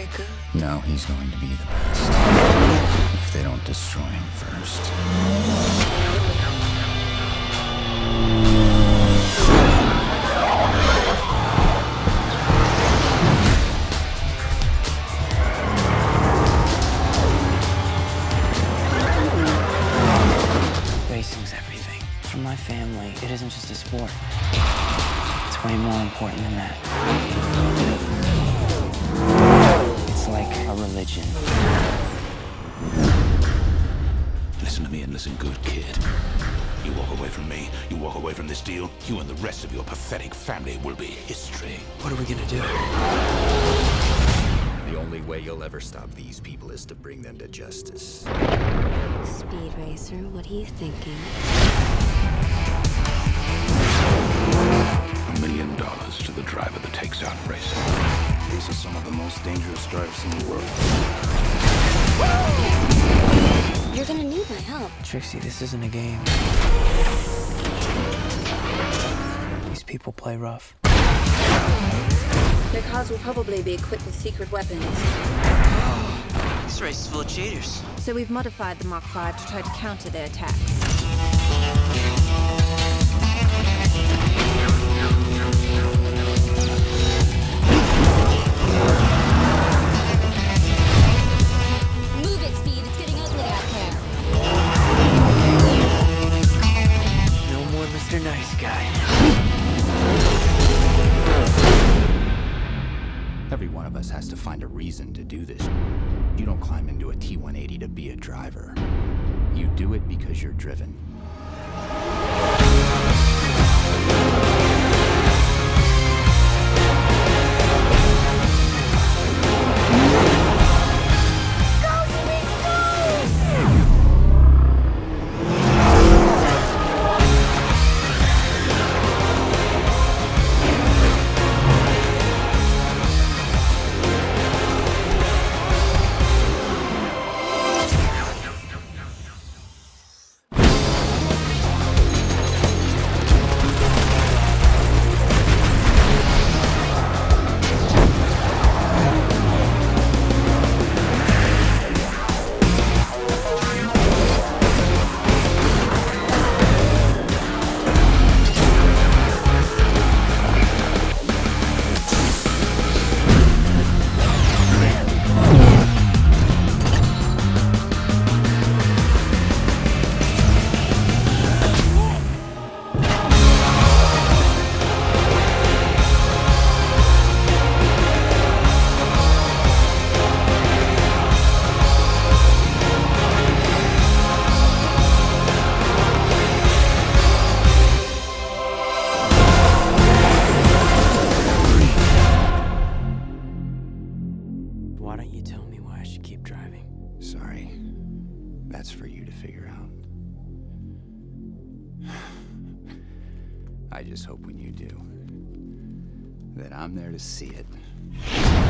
very good. Now he's going to be the best. If they don't destroy him first. Racing's everything. For my family, it isn't just a sport. It's way more important than that. It's like a religion. Listen to me and listen good, kid. You walk away from me, you walk away from this deal, you and the rest of your pathetic family will be history. What are we gonna do? The only way you'll ever stop these people is to bring them to justice. Speed Racer, what are you thinking? $1 million to the driver that takes out Racer. These are some of the most dangerous drivers in the world. Whoa! You're gonna need my help. Trixie, this isn't a game. These people play rough. Their cars will probably be equipped with secret weapons. This race is full of cheaters. So we've modified the Mach 5 to try to counter their attacks. Nice guy. Every one of us has to find a reason to do this. You don't climb into a T-180 to be a driver. You do it because you're driven. Why don't you tell me why I should keep driving? Sorry. That's for you to figure out. I just hope when you do, that I'm there to see it.